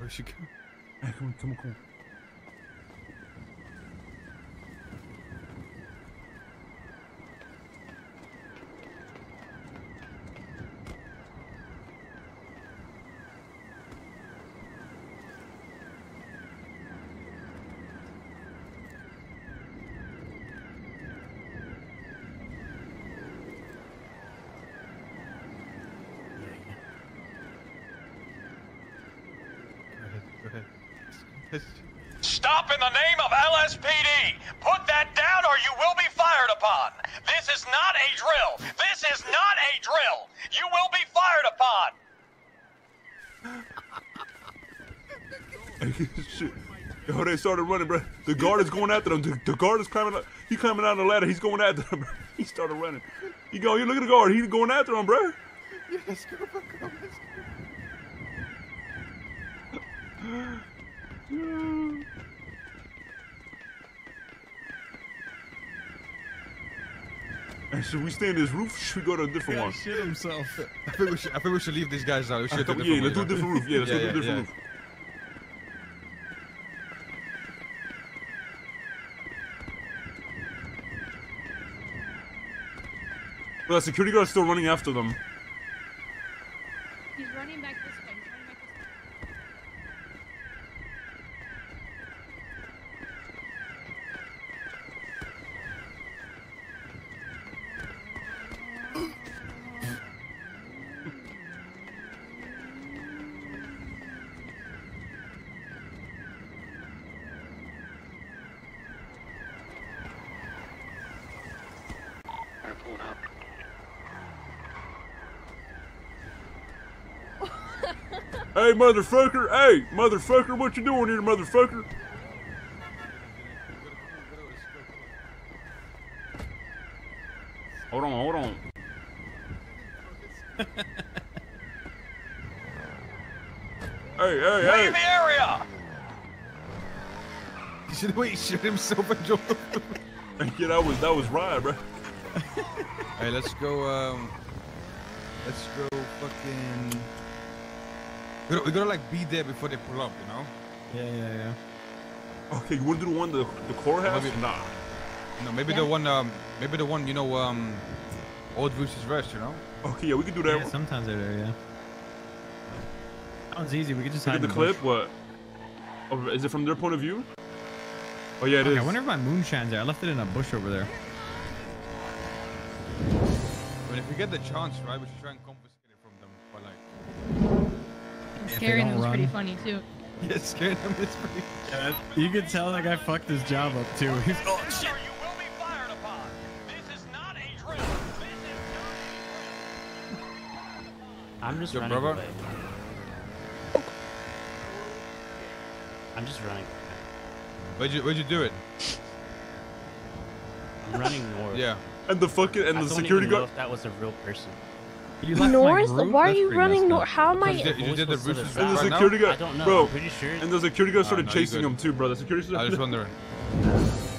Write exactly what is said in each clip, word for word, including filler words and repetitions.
Where should go? Come on, come on, come on. Stop in the name of L S P D! Put that down or you will be fired upon! This is not a drill! This is not a drill! You will be fired upon! Shit. Yo, they started running, bro. The guard is going after them. The, the guard is climbing up. He climbing down the ladder. He's going after them, bro. He started running. You go, you look at the guard. He's going after him, bro. Yes, go, go, go, go. No. And should we stay in this roof? Or should we go to a different yeah, one? Shit himself. I think we should. I think we should leave these guys out. We should do yeah, let's do a different roof. Yeah, let's yeah, do a yeah, different yeah. roof. Well, the security guard's still running after them. He's running back this way. Hey, motherfucker! Hey, motherfucker! What you doing here, motherfucker? Hold on, hold on. hey, hey, hey! Leave the area! Should we shoot himself and jump? Yeah, that was that was right, bro. Hey, let's go. Um, let's go, fucking. We gotta, we gotta like be there before they pull up, you know? Yeah, yeah, yeah. Okay, you wanna do the one the the core has? Maybe, nah. No, maybe yeah. the one um maybe the one, you know, um Old Bruce's Rest, you know? Okay, yeah, we can do that. Yeah, sometimes they're there, yeah. That one's easy, we can just we hide. Get the clip, bush. What? Oh, is it from their point of view? Oh yeah, it okay, is. I wonder if my moonshine's there. I left it in a bush over there. But if we get the chance, right, we should try and compass. Scaring them was pretty funny too. Yeah, scaring them is pretty funny. You could tell that guy fucked his job up too. He's oh shit. You will be fired upon. This is not a drill. This is not a drill. I'm just running away. I'm just running. Where'd you where'd you do it? I'm running north. Yeah. And the fucking and the security guard. I don't even know if that was a real person. North? Why are you running north? How am I? You did, you did the and the security guard, bro. Sure. And the security guard started uh, no, chasing him too, bro. The security guard. I was wondering.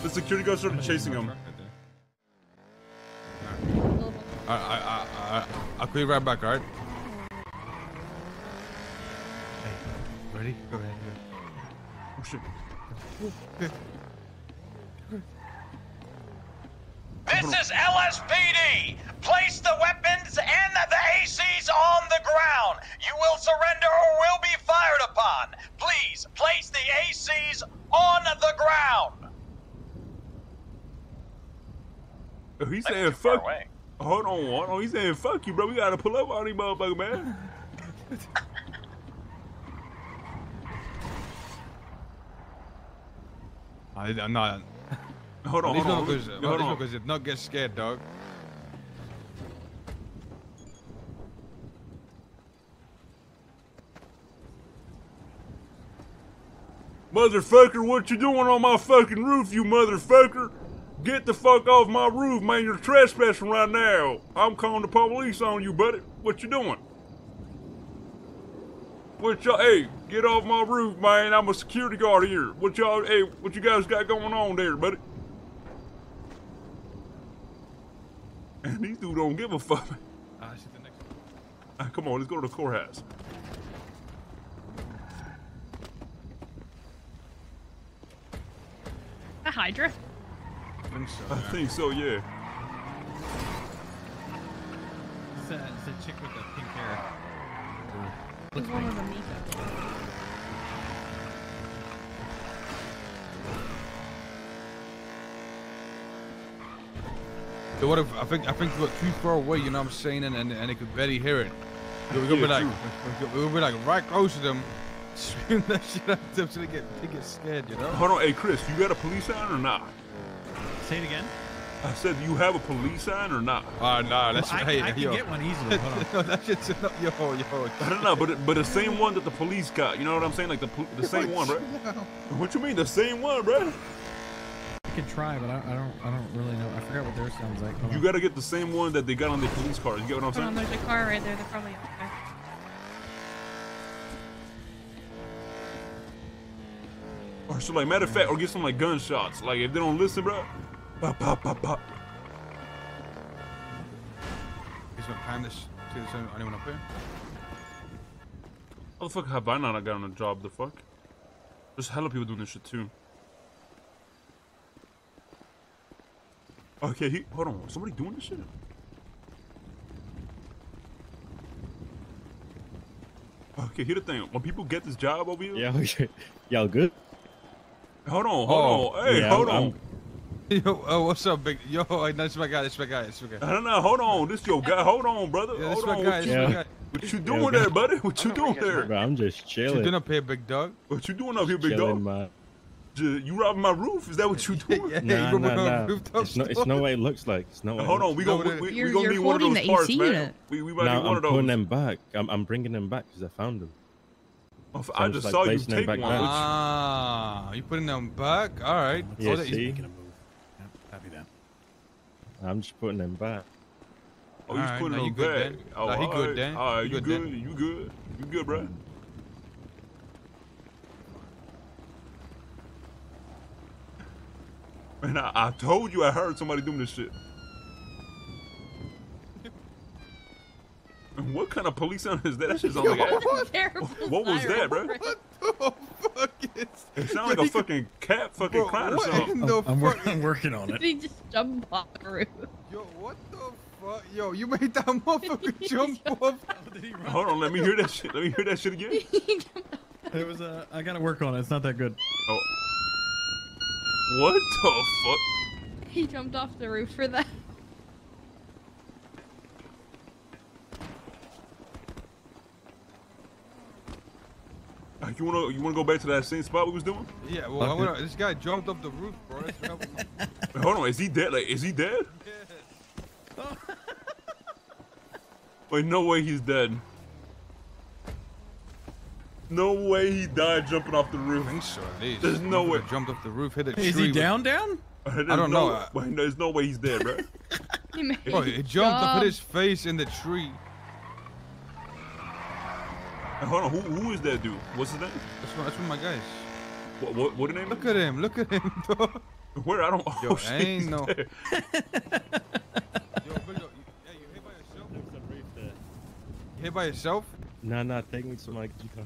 The security guard started chasing him. Right I, I, I, I'll be right back, alright? Hey, ready? Go ahead. Oh shit. This is L S P D! Place the weapons and the A Cs on the ground! You will surrender or will be fired upon! Please, place the A Cs on the ground! Oh, he's saying fuck you. Hold on, hold on, he's saying fuck you, bro. We gotta pull up on him, motherfucker, man. I, I'm not... Hold on, hold on. Because no, hold on. Because if not, get scared, dog. Motherfucker, what you doing on my fucking roof, you motherfucker? Get the fuck off my roof, man. You're trespassing right now. I'm calling the police on you, buddy. What you doing? What y'all, hey, get off my roof, man. I'm a security guard here. What y'all, hey, what you guys got going on there, buddy? And these dudes don't give a fuck. Uh, the next one. Uh, come on, let's go to the courthouse. that Hydra? I think so. I think so, yeah. It's a, it's a chick with the pink hair. It's Looks one like... of the Mika. So what if I think I think we're too far away, you know what I'm saying, and and, and they could barely hear it. So we're gonna be like we're gonna be like right close to them, scream that shit out of them so they get they get scared, you know. Hold on, hey Chris, you got a police sign or not? Say it again. I said, do you have a police sign or not? Ah, uh, nah, that's well, right. I, I hey, can yo. get one easily. Hold on. No, that shit's not yo yo. I don't know, but it, but the same one that the police got, you know what I'm saying? Like the the same one, right? What you mean the same one, bro? I could try, but I don't, I don't, I don't really know. I forgot what theirs sounds like. Hold you on. Gotta get the same one that they got on the police car. You get what I'm saying? Hold on, there's a car right there. They're probably up there. Or so, like matter of fact, or get some like gunshots. Like if they don't listen, bro. Pop, pop, pop, pop. He's gonna plan this to the same. Anyone up here? How the fuck have I not gotten a job? The fuck? There's hella people doing this shit too. Okay, he, hold on. Was somebody doing this shit? Okay, here's the thing. When people get this job over here, yeah, okay. Y'all good? Hold on, hold oh, on. Hey, yeah, hold I'm, on. I'm... Yo, oh, what's up, big? Yo, that's my guy. That's my guy. That's my guy. I don't know. Hold on, this your guy. Hold on, brother. Yeah, hold on. Guy, what, you, yeah. what you doing yo, there, buddy? What you doing there? Bro, I'm just chilling. What you doing up here, big dog? What you doing up here, big chilling, dog? My... You robbing my roof? Is that what you doing? Yeah, yeah, nah, nah, nah. It's no, it's no way it looks like. It's no way. Hold on, we gonna no, we, we, we gonna need one of those parts, man. We we might no, need one I'm of those. I'm putting them back. I'm I'm bringing them back because I found them. Oh, so I just like saw you take one. Back. Ah, you putting them back? All right. Yeah, so see. That Happy that. I'm just putting them back. Oh, he's right, putting no, them back. Good, oh, no, he all good, Dan. All right, you good? You good? You good, bro? Man, I, I told you I heard somebody doing this shit. And what kind of police sound is that? That shit sounds like that. What, what was that, bro? What the fuck is that? It sounds like a fucking cat fucking bro, crying or something. I'm, I'm, work, I'm working on it. He just jumped off the roof. Yo, what the fuck? Yo, you made that motherfucker jump off. Hold on, let me hear that shit. Let me hear that shit again. It was a, I gotta work on it. It's not that good. Oh. What the fuck? He jumped off the roof for that. Uh, you wanna you wanna go back to that same spot we was doing? Yeah, well, I wanna, this guy jumped up the roof, bro. That's what happened. Wait, hold on, is he dead? Like, is he dead? Yeah. Wait, no way he's dead. No way he died jumping off the roof. I think so, at least. There's no way. Jumped off the roof, hit a tree. Is he down, down? I don't know. There's no way he's dead, bro. He, oh, he jumped up, hit his face in the tree. Hey, hold on, who, who is that dude? What's his name? That's one, that's one of my guys. What, what, what the name? Look at him, look at him, dog. Where? I don't. Yo, oh, shit, ain't no. Yo, Bill, yo, hey, you here by yourself? There's a roof there. You here by yourself? Nah, nah, take me to my guitar.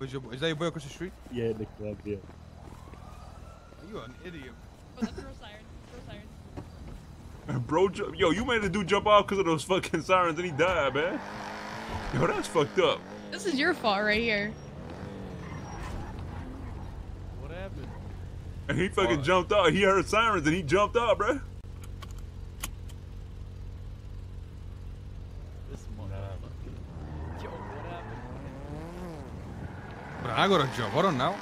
Is, your, is that your boy across the street? Yeah, the club, yeah. You are an idiot. Oh, that's real sirens. Real sirens. Bro, yo, you made the dude jump off because of those fucking sirens and he died, man. Yo, that's fucked up. This is your fault right here. What happened? And he fucking oh. jumped off. He heard sirens and he jumped off, bro. But I gotta jump. Hold on now.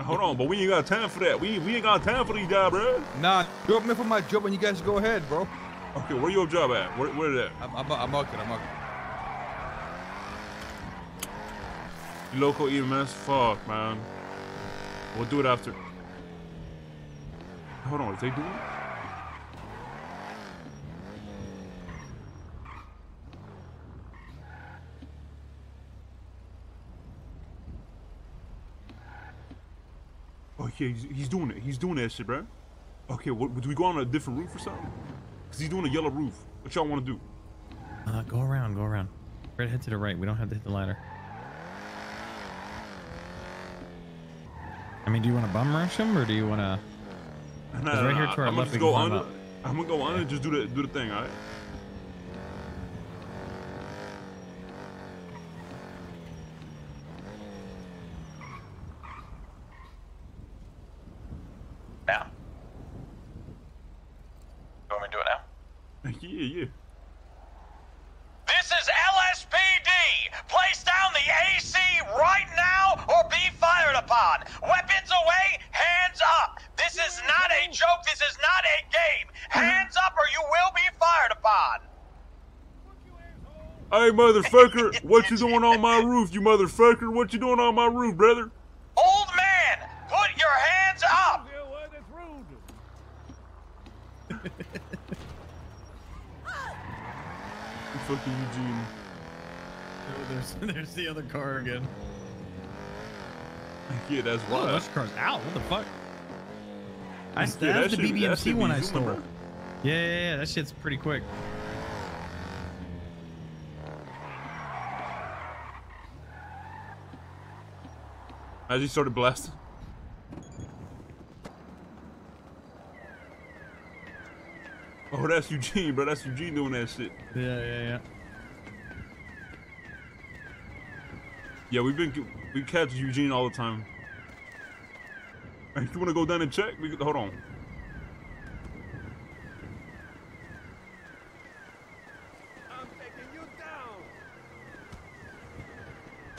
Hold on, but we ain't got time for that. We we ain't got time for these guys, bro. Nah, you up me for my job, and you guys go ahead, bro. Okay, where your job at? Where where that? I'm I'm I'm marking. I'm marking. Local E M S, fuck, man. We'll do it after. Hold on, is they doing it? Okay, he's, he's doing it. He's doing that shit, bro. Okay, what, do we go on a different roof or something? Because he's doing a yellow roof. What y'all want to do? Uh, go around, go around. Right, head to the right. We don't have to hit the ladder. I mean, do you want to bum rush him or do you want to... It's no, right no, here to our I'm left. Gonna go under, I'm gonna go under yeah. and just do the do the thing, alright? Now. You want me to do it now? yeah, yeah. This is L S P D! Place down the A C right now or be fired upon! Weapons away, hands up! This is not a joke, this is not a game! Hands up or you will be fired upon! Hey motherfucker, what you doing on my roof, you motherfucker? What you doing on my roof, brother? Old man, put your hands up! Fucking Eugene. Oh, there's, there's the other car again. Yeah, that's why. Oh, those cars out. What the fuck? I yeah, that's the B B M C one I stole. Remember? Yeah, yeah, yeah. That shit's pretty quick. As he started blasting. Oh, that's Eugene, bro. That's Eugene doing that shit. Yeah, yeah, yeah. Yeah, we've been we catch Eugene all the time. Hey, you wanna go down and check? We hold on. I'm taking you down.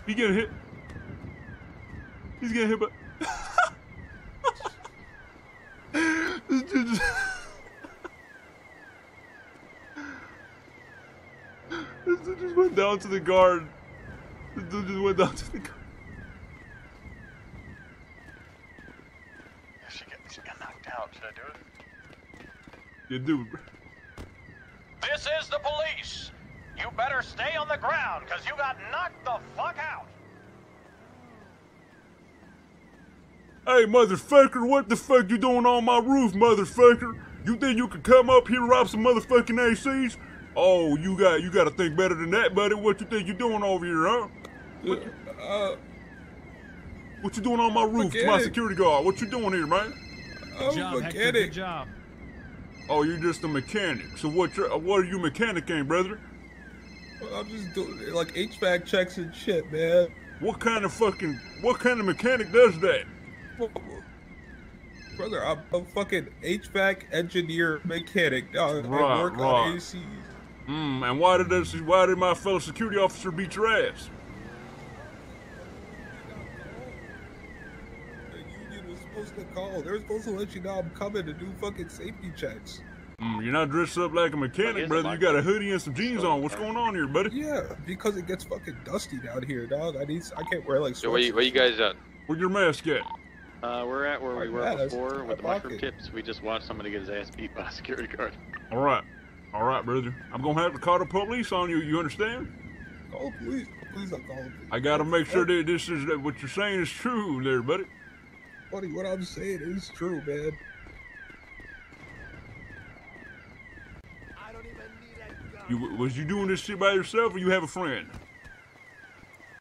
He getting hit. He's getting hit, but. Just went down to the guard. Just went down to the guard. If she, get, she got knocked out, should I do it? You do, bro. This is the police. You better stay on the ground, because you got knocked the fuck out. Hey, motherfucker, what the fuck you doing on my roof, motherfucker? You think you could come up here and rob some motherfucking A Cs? Oh, you got you got to think better than that, buddy. What you think you doing over here, huh? What you, uh, what you doing on my roof, my security guard? What you doing here, man? Good job, Hector. Good job. Oh, you're just a mechanic. So what you what are you mechanicing, brother? Well, I'm just doing like H V A C checks and shit, man. What kind of fucking what kind of mechanic does that? Brother, I'm a fucking H V A C engineer mechanic. I, right, I work right. on A Cs. Mm, and why did this? Why did my fellow security officer beat your ass? The union was supposed to call. They were supposed to let you know I'm coming to do fucking safety checks. Mm, you're not dressed up like a mechanic, brother. You got a hoodie and some jeans on. What's going on here, buddy? Yeah, because it gets fucking dusty down here, dog. I need. I can't wear like. So where you, where you guys at? Where your mask at? Uh, we're at where we oh, were yeah, before with the mushroom tips. We just watched somebody get his ass beat by a security guard. All right. All right, brother. I'm gonna have to call the police on you. You understand? Oh, please, please, I call the police. I gotta make sure that this is that what you're saying is true, there, buddy. Buddy, what I'm saying is true, man. I don't even need that gun. You was you doing this shit by yourself, or you have a friend?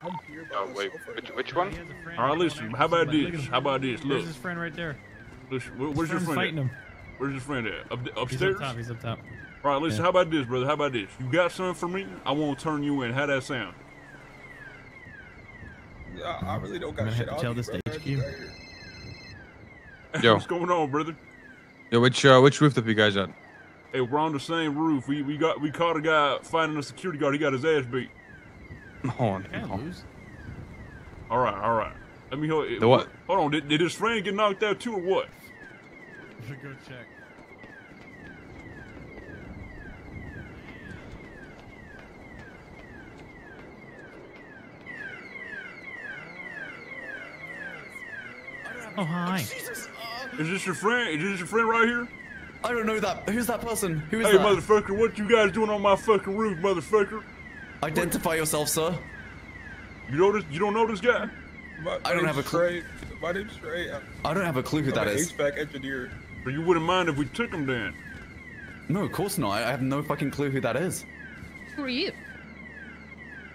I'm here by myself. Oh wait, which, which one? All right, listen. How about this? How about this? Look. There's his friend right there. Listen, where, where's your friend? Fighting him. Where's your friend at? Up, upstairs. He's up top. He's up top. All right, listen, yeah. How about this, brother? How about this? You got something for me? I won't turn you in. How that sound? Yeah, I really don't got shit. Tell this to H Q. Yo. What's going on, brother? Yo, which uh, which rooftop you guys on? Hey, we're on the same roof. We we got we caught a guy fighting a security guard. He got his ass beat. Hold on. All right, all right. Let me hold it. The what? Hold on. Did, did his friend get knocked out too, or what? Let's go check. Oh hi! Jesus. Is this your friend? Is this your friend right here? I don't know that. Who's that person? Who is hey, that? Hey, motherfucker! What you guys doing on my fucking roof, motherfucker? Identify what? yourself, sir. You know this? You don't know this guy? My, I don't have a clue. My name's Ray. I, I don't have a clue who I'm that is. H V A C engineer. But you wouldn't mind if we took him then? No, of course not. I have no fucking clue who that is. Who are you?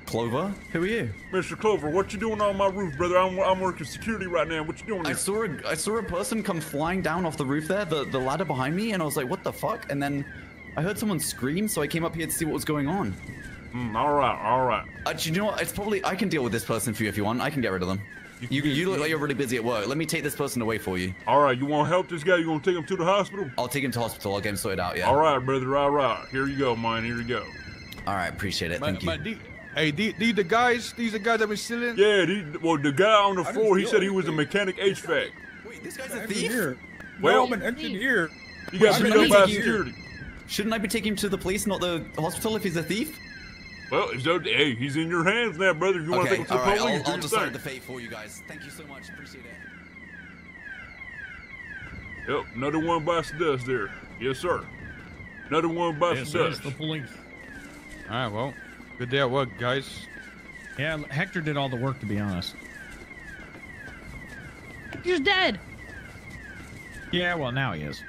Clover? Who are you? Mister Clover, what you doing on my roof, brother? I'm, I'm working security right now. What you doing here? I saw a, I saw a person come flying down off the roof there, the, the ladder behind me, and I was like, what the fuck? And then I heard someone scream, so I came up here to see what was going on. Mm, all right, all right. Uh, do you know what? It's probably, I can deal with this person for you if you want. I can get rid of them. You, you look like you're really busy at work. Let me take this person away for you. All right, you want to help this guy? You going to take him to the hospital? I'll take him to hospital. I'll get him sorted out, yeah. All right, brother, all right. Here you go, man, here you go. All right, appreciate it, my, thank my you. Hey, these the, the guys, these the guys that been stealing? Yeah, these, well, the guy on the I floor, he said he was a mechanic H V A C. Wait, this guy's a thief? Engineer. Well, no, I'm an engineer. He got beat up by security. Shouldn't I be taking him to the police, not the hospital, if he's a thief? Well, hey, he's in your hands now, brother. If you want to take him to the police, do your thing. I'll decide the fate for you guys. Thank you so much. Appreciate it. Yep, another one bites the dust there. Yes, sir. Another one bites the dust. Yes, the police. All right, well, good day at work, guys. Yeah, Hector did all the work, to be honest. Hector's dead. Yeah, well, now he is.